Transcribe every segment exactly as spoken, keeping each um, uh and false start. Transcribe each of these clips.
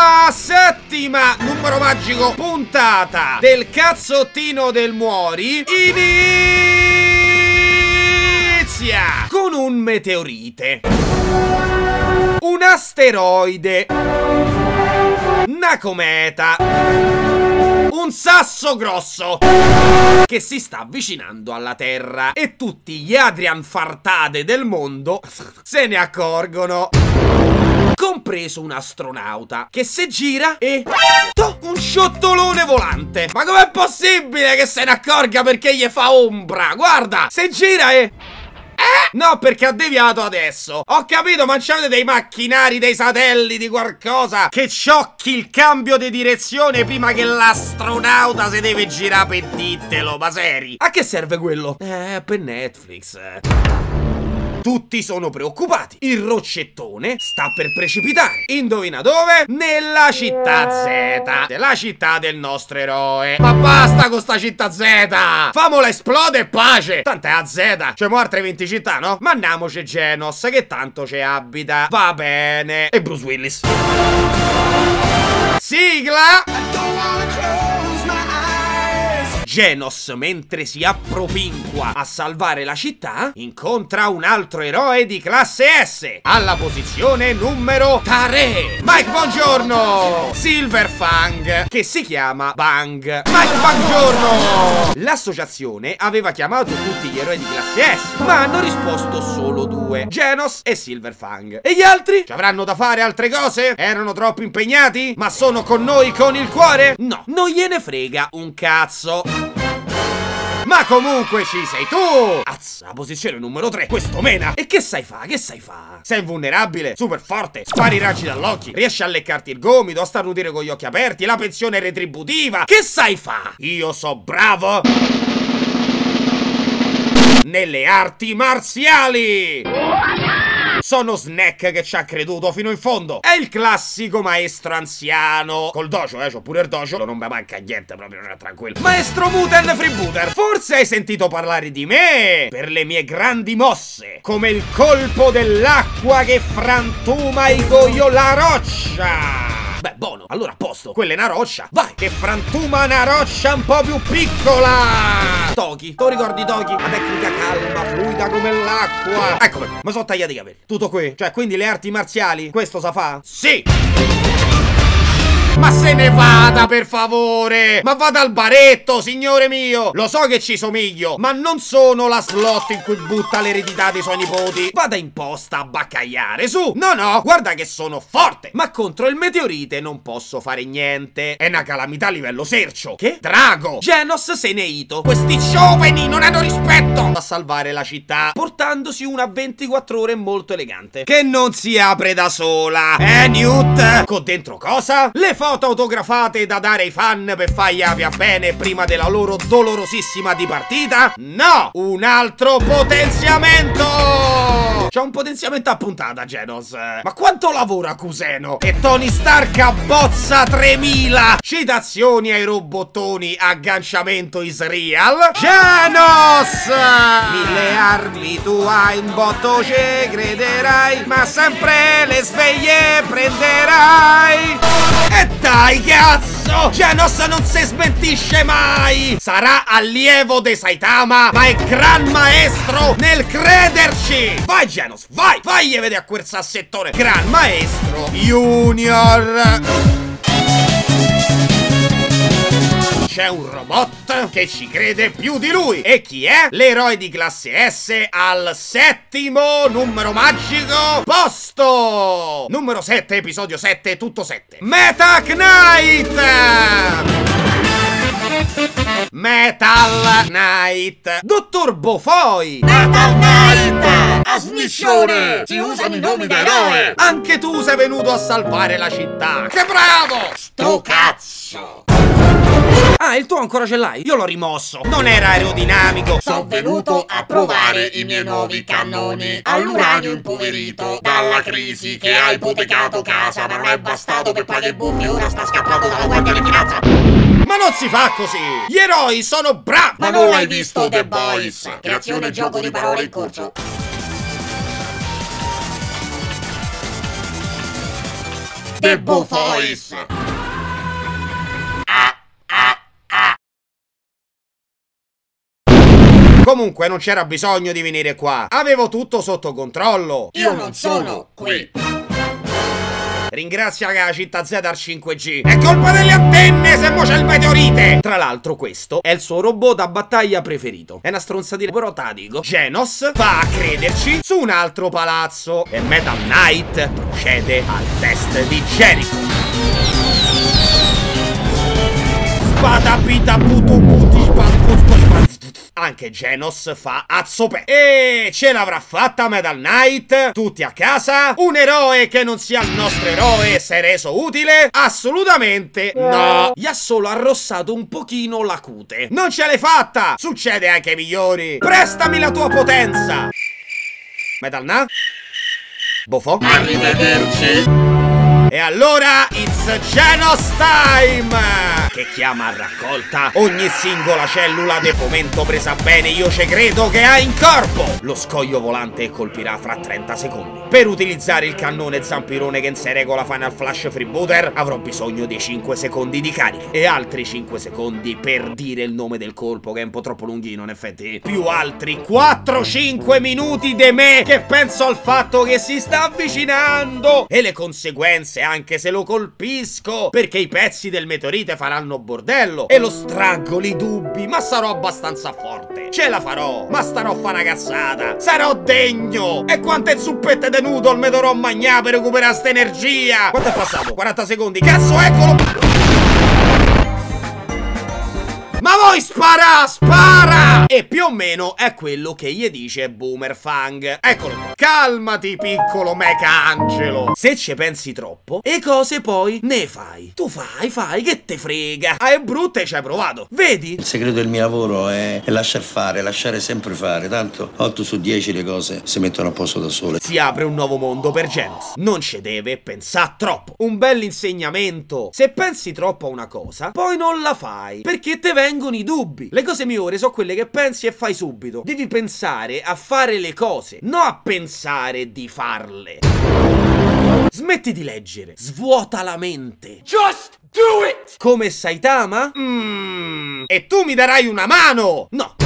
la settima, numero magico, puntata del cazzottino del Muori inizia con un meteorite, un asteroide, una cometa, un sasso grosso che si sta avvicinando alla Terra e tutti gli Adrian Fartade del mondo se ne accorgono, compreso un astronauta che si gira e to, un sciottolone volante. Ma com'è possibile che se ne accorga perché gli fa ombra? Guarda, si gira e... Eh? No, perché ha deviato adesso. Ho capito, ma c'avete dei macchinari, dei satelliti, qualcosa che sciocchi il cambio di direzione prima che l'astronauta se deve girare, per ditelo, ma seri? A che serve quello? Eh, per Netflix. Tutti sono preoccupati. Il roccettone sta per precipitare. Indovina dove? Nella città Z. La città del nostro eroe. Ma basta con sta città Z. Famola esplode e pace. Tant'è a Z. C'è altre venti città, no? Ma andiamoci Genos, che tanto ci abita. Va bene. E Bruce Willis. Sigla. Genos, mentre si appropinqua a salvare la città, incontra un altro eroe di classe S alla posizione numero tre. Mike, buongiorno! Silver Fang, che si chiama Bang. Mike, buongiorno! L'associazione aveva chiamato tutti gli eroi di classe S, ma hanno risposto solo due, Genos e Silver Fang. E gli altri? Ci avranno da fare altre cose? Erano troppo impegnati? Ma sono con noi con il cuore? No, non gliene frega un cazzo. Ma comunque ci sei tu! Azza, posizione numero tre, questo mena! E che sai fa? Che sai fa? Sei vulnerabile, super forte, spari i raggi dall'occhio, riesci a leccarti il gomito, a starnutire con gli occhi aperti, la pensione retributiva! Che sai fa? Io so bravo! Nelle arti marziali! Sono Snack che ci ha creduto fino in fondo! È il classico maestro anziano! Col dojo, eh, c'ho pure il dojo, non mi manca niente, proprio tranquillo. Maestro Muten Freebooter, forse hai sentito parlare di me per le mie grandi mosse, come il colpo dell'acqua che frantuma il goio la roccia! Beh, buono, allora a posto, quella è una roccia. Vai, che frantuma una roccia un po' più piccola. Toki, tu ricordi Toki? La tecnica calma, fluida come l'acqua. Eccomi, mi sono tagliati i capelli. Tutto qui, cioè, quindi le arti marziali, questo sa fa? Sì. Ma se ne vada, per favore. Ma vada al baretto, signore mio. Lo so che ci somiglio, ma non sono la slot in cui butta l'eredità dei suoi nipoti. Vada in posta a baccagliare, su. No, no, guarda che sono forte, ma contro il meteorite non posso fare niente. È una calamità a livello sercio. Che? Drago, Genos se ne è ito. Questi giovani non hanno rispetto. A salvare la città, portandosi una ventiquattro ore molto elegante, che non si apre da sola. Eh, Newt? Con dentro cosa? Le foto autografate da dare ai fan per fargli avia bene prima della loro dolorosissima dipartita? No! Un altro potenziamento! C'è un potenziamento a puntata, Genos. Ma quanto lavora Kuseno? E Tony Stark abbozza tremila! Citazioni ai robottoni, agganciamento is real. Genos! Mille armi tu hai in botto, ci crederai, ma sempre le sveglie prenderai. E dai, cazzo! Genos non si smentisce mai! Sarà allievo di Saitama, ma è gran maestro nel crederci! Vai, Genos, vai! Vai e vedi a quel sassettone! Gran maestro Junior! C'è un robot che ci crede più di lui. E chi è? L'eroe di classe S al settimo numero magico posto. Numero sette, episodio sette, tutto sette. Metal Knight. Metal Knight. Dottor Bofoi. Metal Knight. A smissione. Si usano i nomi da eroe. Anche tu sei venuto a salvare la città. Che bravo. Sto cazzo. Ah, il tuo ancora ce l'hai? Io l'ho rimosso. Non era aerodinamico. Sono venuto a provare i miei nuovi cannoni all'uranio impoverito dalla crisi, che ha ipotecato casa, ma non è bastato per pagare i buffi. Ora sta scappando dalla guardia di finanza. Ma non si fa così. Gli eroi sono bravi. Ma non l'hai visto The Boys? Creazione e gioco di parole in corso. The Boys. Ah, ah, ah. Comunque non c'era bisogno di venire qua. Avevo tutto sotto controllo. Io non sono qui. Ringrazia la città Zedar cinque G. È colpa delle antenne se mo c'è il meteorite. Tra l'altro questo è il suo robot da battaglia preferito. È una stronzatina, però ta dico, Genos va a crederci su un altro palazzo e Metal Knight procede al test di Jericho. Spadapita putu puti spadaput. Anche Genos fa azzopè. E ce l'avrà fatta Metal Knight. Tutti a casa. Un eroe che non sia il nostro eroe si è reso utile? Assolutamente no. Gli ha solo arrossato un pochino la cute. Non ce l'hai fatta. Succede anche ai migliori. Prestami la tua potenza. Metal Knight. Bofoi. Arrivederci. E allora it's Genos time, che chiama a raccolta ogni singola cellula di fomento presa bene io ce credo che ha in corpo. Lo scoglio volante colpirà fra trenta secondi. Per utilizzare il cannone zampirone che in sé regola Final Flash Freebooter avrò bisogno di cinque secondi di carica e altri cinque secondi per dire il nome del colpo, che è un po' troppo lunghino in effetti, più altri quattro cinque minuti di me che penso al fatto che si sta avvicinando e le conseguenze anche se lo colpisco, perché i pezzi del meteorite faranno bordello e lo straggo li dubbi, ma sarò abbastanza forte, ce la farò, ma starò fa una cazzata, sarò degno. E quante zuppette de noodle me dovrò mangiare per recuperare sta energia? Quanto è passato? quaranta secondi, cazzo, eccolo. Ma voi spara, spara! E più o meno è quello che gli dice Boomer Fang. Eccolo qua. Calmati, piccolo mecha angelo. Se ci pensi troppo, e cose poi ne fai. Tu fai, fai, che te frega. Ah, è brutto e ci hai provato. Vedi? Il segreto del mio lavoro è, è lasciar fare, lasciare sempre fare. Tanto otto su dieci le cose si mettono a posto da sole. Si apre un nuovo mondo per Genos. Non ci deve pensare troppo. Un bel insegnamento. Se pensi troppo a una cosa, poi non la fai, perché te vengono i dubbi. Le cose migliori sono quelle che pensi e fai subito. Devi pensare a fare le cose, non a pensare di farle. Smetti di leggere, svuota la mente. Just do it! Come Saitama? Mm, e tu mi darai una mano? No.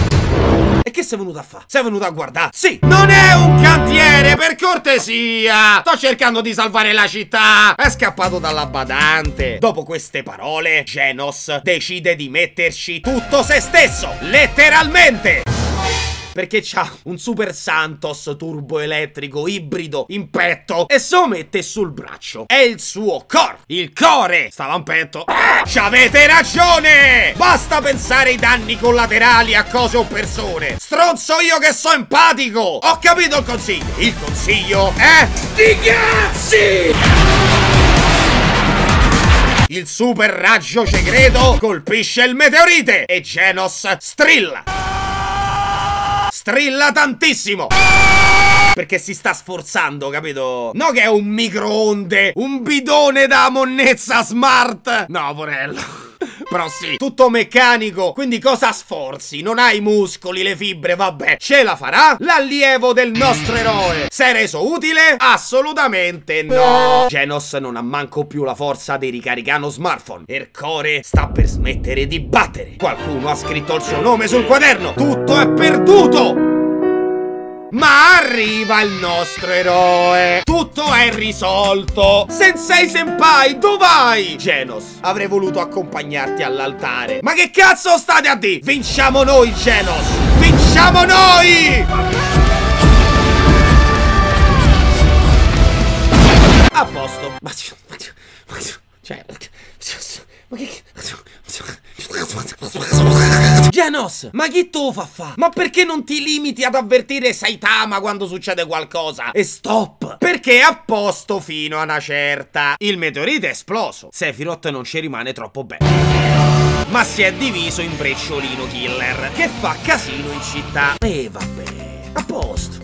E che sei venuto a fare? Sei venuto a guardare? Sì. Non è un cantiere, per cortesia. Sto cercando di salvare la città. È scappato dalla badante. Dopo queste parole Genos decide di metterci tutto se stesso, letteralmente, perché c'ha un super Santos turboelettrico ibrido in petto e se lo mette sul braccio. È il suo core. Il core stava in petto. Ah, c'avete ragione. Basta pensare ai danni collaterali a cose o persone. Stronzo io che so empatico. Ho capito il consiglio. Il consiglio è sti cazzi. Il super raggio segreto colpisce il meteorite e Genos strilla. Strilla tantissimo, perché si sta sforzando, capito? No che è un microonde, un bidone da monnezza smart. No, porello. Però sì, tutto meccanico, quindi cosa sforzi? Non ha i muscoli, le fibre, vabbè. Ce la farà? L'allievo del nostro eroe si è reso utile? Assolutamente no. Genos non ha manco più la forza di ricaricare smartphone. Il core sta per smettere di battere. Qualcuno ha scritto il suo nome sul quaderno. Tutto è perduto. Ma arriva il nostro eroe. Tutto è risolto. Sensei senpai, dov'hai? Genos, avrei voluto accompagnarti all'altare. Ma che cazzo state a dire? Vinciamo noi, Genos. Vinciamo noi. A posto. Ma cioè, ma che Genos, ma chi tu fa fa? Ma perché non ti limiti ad avvertire Saitama quando succede qualcosa? E stop! Perché è a posto fino a una certa. Il meteorite è esploso. Sephiroth non ci rimane troppo bene, ma si è diviso in brecciolino killer che fa casino in città. E vabbè, a posto.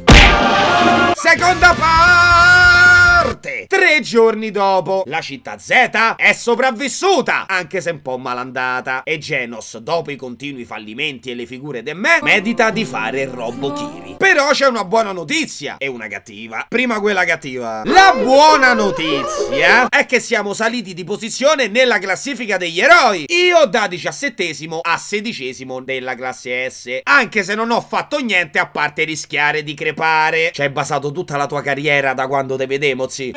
Seconda parte. Tre Tre giorni dopo, la città Z è sopravvissuta, anche se un po' malandata, e Genos, dopo i continui fallimenti e le figure de me, medita di fare Robochiri. Però c'è una buona notizia e una cattiva. Prima quella cattiva. La buona notizia è che siamo saliti di posizione nella classifica degli eroi. Io da diciassettesimo a sedicesimo della classe S, anche se non ho fatto niente a parte rischiare di crepare. Ci hai basato tutta la tua carriera da quando te vedemo, zì.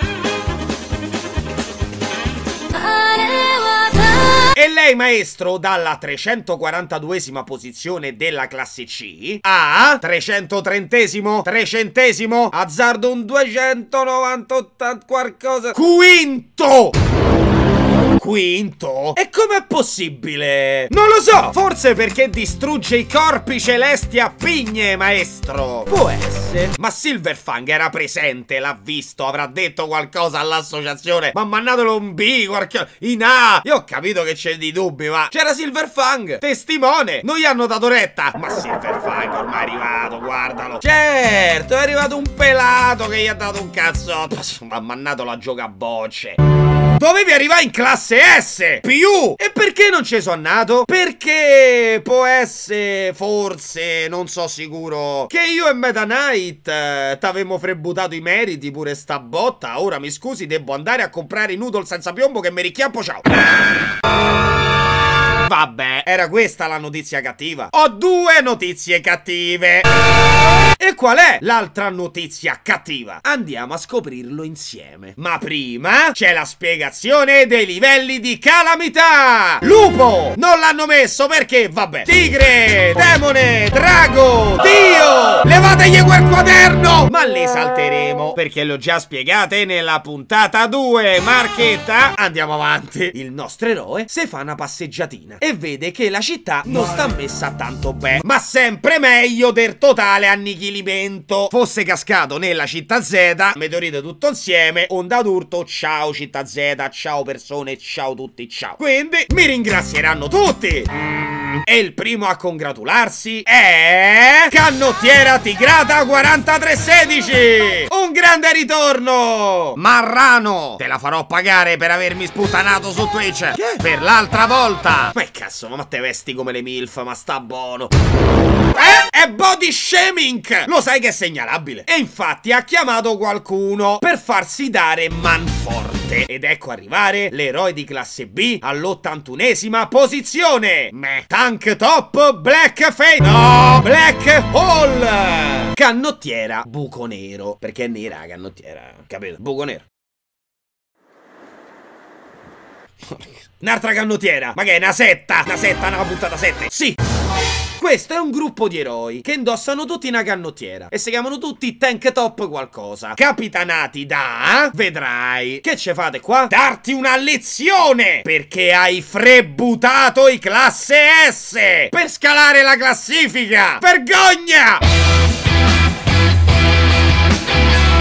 E lei, maestro, dalla trecentoquarantaduesima posizione della classe C a trecentotrenteesimo, trecentesimo, azzardo un duecentonovantotto qualcosa, quinto! Quinto? E com'è possibile? Non lo so! Forse perché distrugge i corpi celesti a pigne, maestro! Può essere. Ma Silver Fang era presente, l'ha visto, avrà detto qualcosa all'associazione. Ma mannatelo un B, qualche... in A! Io ho capito che c'è di dubbi, ma... c'era Silver Fang, testimone! Non gli hanno dato retta! Ma Silver Fang ormai è arrivato, guardalo! Certo, è arrivato un pelato che gli ha dato un cazzotto! Ma mannatelo a gioca a bocce! Dovevi arrivare in classe S più. E perché non ci sono andato? Perché può essere, forse, non so sicuro, che io e Metal Knight eh, t'avemmo frebbutato i meriti pure sta botta. Ora mi scusi, devo andare a comprare i noodle senza piombo che mi richiappo, ciao. Vabbè, era questa la notizia cattiva. Ho due notizie cattive. E qual è l'altra notizia cattiva? Andiamo a scoprirlo insieme. Ma prima c'è la spiegazione dei livelli di calamità. Lupo! Non l'hanno messo perché, vabbè. Tigre! Demone! Drago! Dio! Levategli quel quaderno! Ma le salteremo perché le ho già spiegate nella puntata due. Marchetta! Andiamo avanti. Il nostro eroe se fa una passeggiatina e vede che la città non sta messa tanto bene, ma sempre meglio del totale annichilimento. Fosse cascato nella città Z, meteorite tutto insieme, onda d'urto, ciao città Z, ciao persone, ciao tutti, ciao. Quindi mi ringrazieranno tutti. mm. E il primo a congratularsi è... Canottiera Tigrata quarantatré sedici. Un grande ritorno, Marrano. Te la farò pagare per avermi sputtanato su Twitch. Che? Per l'altra volta. Ma cazzo, ma te vesti come le MILF, ma sta buono. Eh? È body shaming! Lo sai che è segnalabile. E infatti ha chiamato qualcuno per farsi dare manforte. Ed ecco arrivare l'eroe di classe B all'ottantunesima posizione. Meh. Tank top blackface. No! Black hole! Canottiera buco nero. Perché è nera canottiera, capito? Buco nero. Un'altra canottiera. Ma che è una setta? Una setta, una puntata sette. Sì. Questo è un gruppo di eroi che indossano tutti una canottiera e si chiamano tutti tank top qualcosa, capitanati da... vedrai che ce fate qua? Darti una lezione perché hai frebbutato i classe S per scalare la classifica. Vergogna!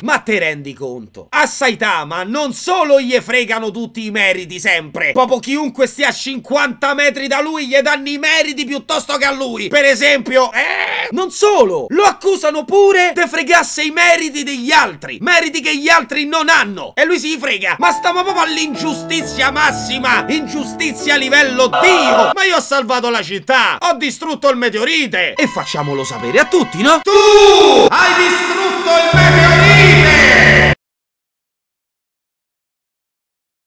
Ma te rendi conto? A Saitama non solo gli fregano tutti i meriti sempre, proprio chiunque stia a cinquanta metri da lui gli danno i meriti piuttosto che a lui. Per esempio, eh, non solo, lo accusano pure di fregasse i meriti degli altri, meriti che gli altri non hanno, e lui si frega. Ma stiamo proprio all'ingiustizia massima, ingiustizia a livello Dio. Ma io ho salvato la città, ho distrutto il meteorite, e facciamolo sapere a tutti, no? Tu hai distrutto il meteorite.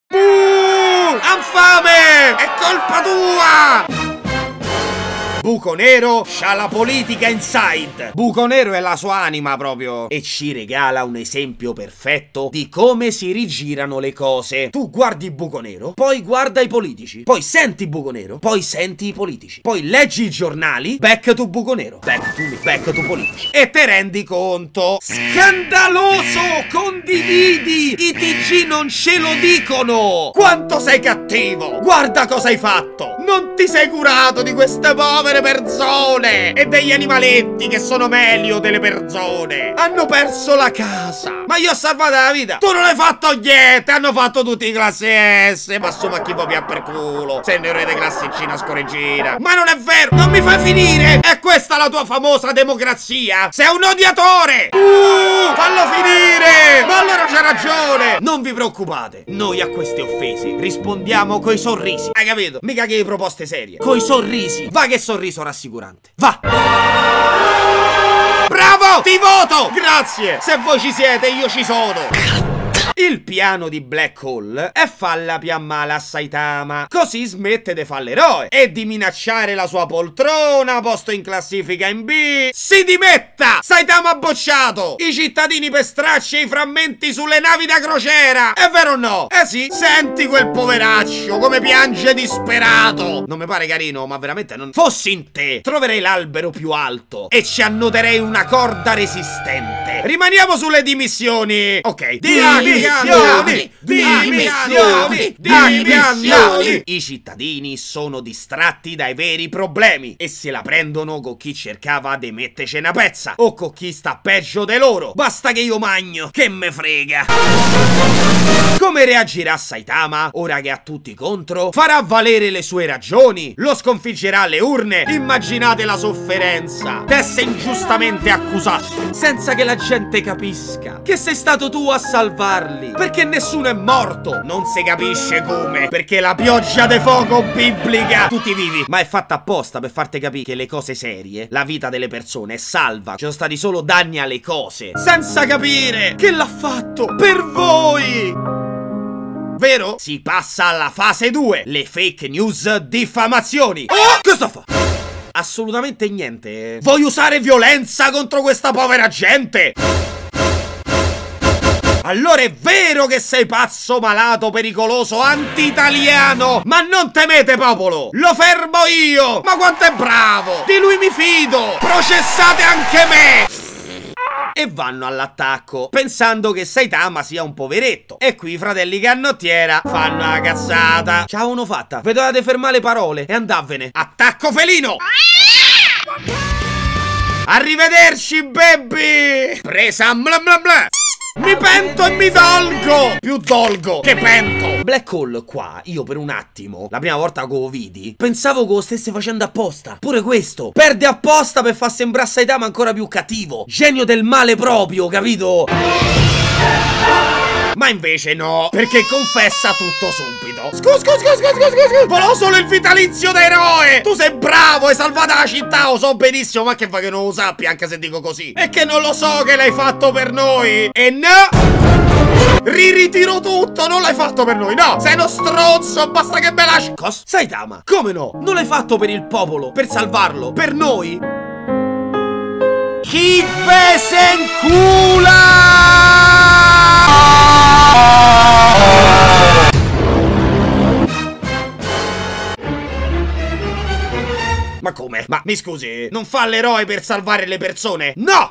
Buh, infame! È colpa tua! Buco Nero c'ha la politica inside. Buco Nero è la sua anima proprio. E ci regala un esempio perfetto di come si rigirano le cose. Tu guardi Buco Nero, poi guarda i politici, poi senti Buco Nero, poi senti i politici, poi leggi i giornali, back to Buco Nero, back to me, back to politici. E te rendi conto? Scandaloso! Condividi! I T G non ce lo dicono! Quanto sei cattivo! Guarda cosa hai fatto! Non ti sei curato di queste povere persone e degli animaletti che sono meglio delle persone. Hanno perso la casa, ma io ho salvato la vita. Tu non hai fatto niente. Hanno fatto tutti i classe S. Ma insomma, chi può più per culo? Sei un'erede classicina scoreggina. Ma non è vero, non mi fai finire. È questa la tua famosa democrazia? Sei un odiatore. Uh, fallo finire. Ma allora c'è ragione. Non Non vi preoccupate, noi a queste offese rispondiamo coi sorrisi. Hai capito? Mica che proposte serie, coi sorrisi. Va che sorriso rassicurante. Va! Bravo! Ti voto! Grazie! Se voi ci siete, io ci sono! Il piano di Black Hole è falla piammala a Saitama, così smette di fare l'eroe e di minacciare la sua poltrona, posto in classifica in B. Si dimetta! Saitama bocciato! I cittadini per stracci i frammenti sulle navi da crociera! È vero o no? Eh sì, senti quel poveraccio come piange disperato! Non mi pare carino, ma veramente non... Fossi in te, troverei l'albero più alto e ci annoderei una corda resistente. Rimaniamo sulle dimissioni! Ok, di Dimissioni! Dimissioni! Dimissioni! I cittadini sono distratti dai veri problemi e se la prendono con chi cercava di metterci una pezza o con chi sta peggio di loro. Basta che io magno, che me frega. Come reagirà Saitama ora che ha tutti contro? Farà valere le sue ragioni? Lo sconfiggerà alle urne? Immaginate la sofferenza d'essere ingiustamente accusato senza che la gente capisca che sei stato tu a salvarlo, perché nessuno è morto. Non si capisce come, perché la pioggia de fuoco biblica tutti vivi, ma è fatta apposta per farti capire che le cose serie, la vita delle persone è salva, ci sono stati solo danni alle cose, senza capire che l'ha fatto per voi. Vero? Si passa alla fase due, le fake news, diffamazioni. Oh, che sto a fare? Assolutamente niente. Voglio usare violenza contro questa povera gente. Allora è vero che sei pazzo, malato, pericoloso, anti-italiano, ma non temete popolo, lo fermo io. Ma quanto è bravo, di lui mi fido, processate anche me. E vanno all'attacco pensando che Saitama sia un poveretto. E qui i fratelli Cannottiera fanno la cazzata. C'ha uno fatta, vi dovete fermare le parole e andavvene. Attacco felino. Arrivederci baby. Presa bla bla bla. Mi pento e mi dolgo! Più dolgo che pento! Black Hole qua, io per un attimo, la prima volta che lo vidi, pensavo che lo stesse facendo apposta. Pure questo, perde apposta per far sembrare Saitama ancora più cattivo. Genio del male proprio, capito? Ma invece no, perché confessa tutto subito. Scusa, scusa, scusa, scusa, scusa, volevo solo il vitalizio d'eroe. Tu sei bravo, hai salvato la città, lo so benissimo, ma che fa che non lo sappia, anche se dico così. E che non lo so che l'hai fatto per noi. E no, riritiro tutto, non l'hai fatto per noi, no. Sei uno stronzo, basta che me lasci. Cos? Saitama, come no? Non l'hai fatto per il popolo, per salvarlo, per noi. Chi ve se incula? Ma come? Ma mi scusi, non fa l'eroe per salvare le persone? No!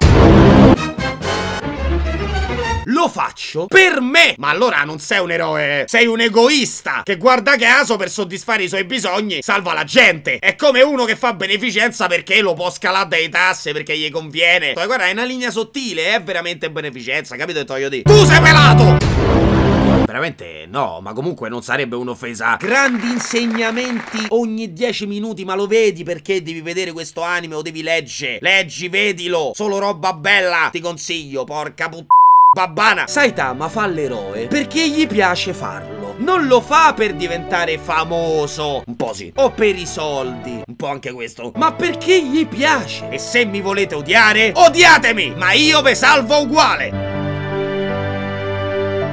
Lo faccio per me. Ma allora non sei un eroe, sei un egoista che guarda caso per soddisfare i suoi bisogni salva la gente. È come uno che fa beneficenza perché lo può scalare dalle tasse, perché gli conviene. Guarda, è una linea sottile, è veramente beneficenza, capito che voglio dire? Tu sei pelato! Veramente no, ma comunque non sarebbe un'offesa. Grandi insegnamenti ogni dieci minuti, ma lo vedi perché devi vedere questo anime o devi leggere? Leggi, vedilo, solo roba bella, ti consiglio, porca puttana. Babbana. Saitama fa l'eroe perché gli piace farlo. Non lo fa per diventare famoso, un po' sì, o per i soldi, un po' anche questo, ma perché gli piace. E se mi volete odiare, odiatemi, ma io ve salvo uguale.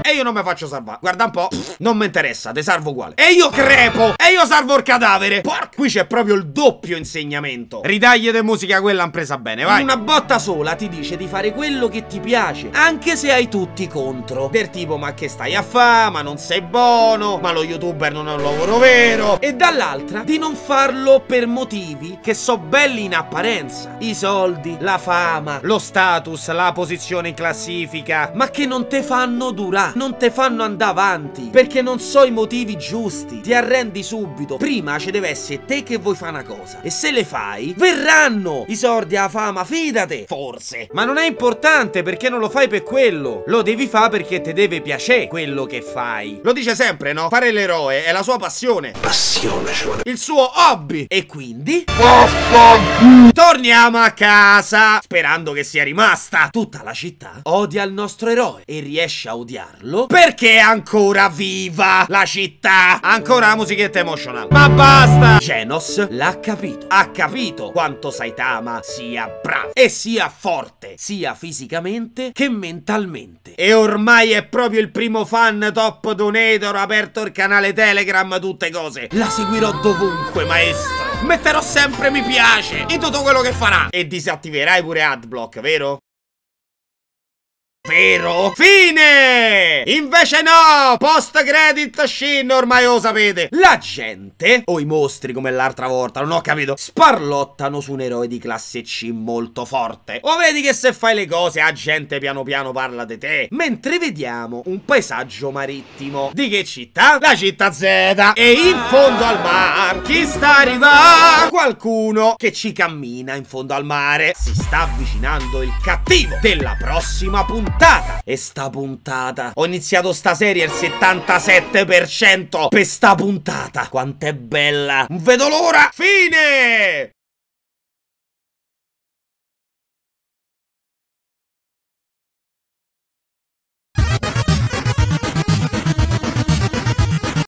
E io non mi faccio salvare, guarda un po', pff, non mi interessa, te salvo uguale. E io crepo, e io salvo il cadavere. Porca, qui c'è proprio il doppio insegnamento. Ridagli di musica quella hanno presa bene, vai. In una botta sola ti dice di fare quello che ti piace, anche se hai tutti contro. Del tipo, ma che stai a fa, ma non sei buono, ma lo youtuber non è un lavoro vero. E dall'altra, di non farlo per motivi che so belli in apparenza. I soldi, la fama, lo status, la posizione in classifica, ma che non te fanno durare, non te fanno andare avanti, perché non so i motivi giusti. Ti arrendi subito. Prima ci deve essere te che vuoi fare una cosa, e se le fai verranno i soldi, alla fama, fidate. Forse. Ma non è importante, perché non lo fai per quello. Lo devi fare perché ti deve piacere quello che fai. Lo dice sempre, no? Fare l'eroe è la sua passione. Passione, cioè. Il suo hobby. E quindi torniamo a casa, sperando che sia rimasta. Tutta la città odia il nostro eroe e riesce a odiare ucciderlo perché è ancora viva la città. Ancora la musichetta emozionale. Ma basta! Genos l'ha capito. Ha capito quanto Saitama sia bravo e sia forte, sia fisicamente che mentalmente. E ormai è proprio il primo fan top donator, aperto il canale Telegram, tutte cose. La seguirò dovunque, maestro. Metterò sempre mi piace in tutto quello che farà. E disattiverai pure Adblock, vero? Vero? Fine! Invece no! Post credit scene, ormai lo sapete. La gente, o i mostri come l'altra volta, non ho capito, sparlottano su un eroe di classe C molto forte. O vedi che se fai le cose la gente piano piano parla di te. Mentre vediamo un paesaggio marittimo. Di che città? La città Z. E in fondo al mar chi sta arrivando? Qualcuno che ci cammina in fondo al mare. Si sta avvicinando il cattivo della prossima puntata. E sta puntata, ho iniziato sta serie al settantasette per cento per sta puntata. Quanto è bella, non vedo l'ora. Fine.